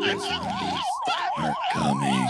Ravens from the east are coming.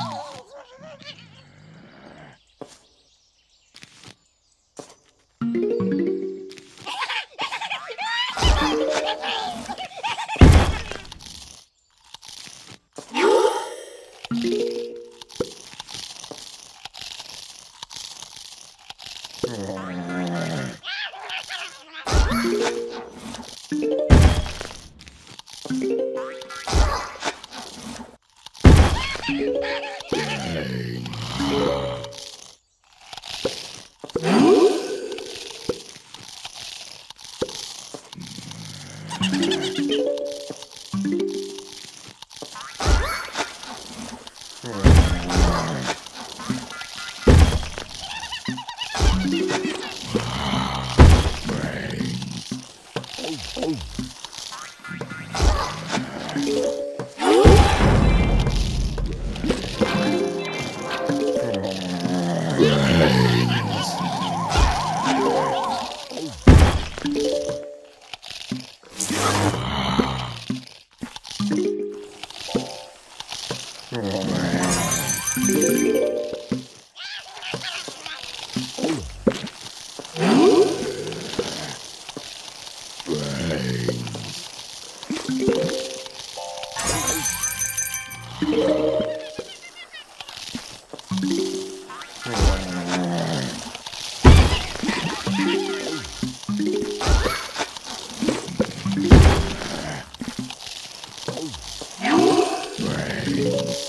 Yes.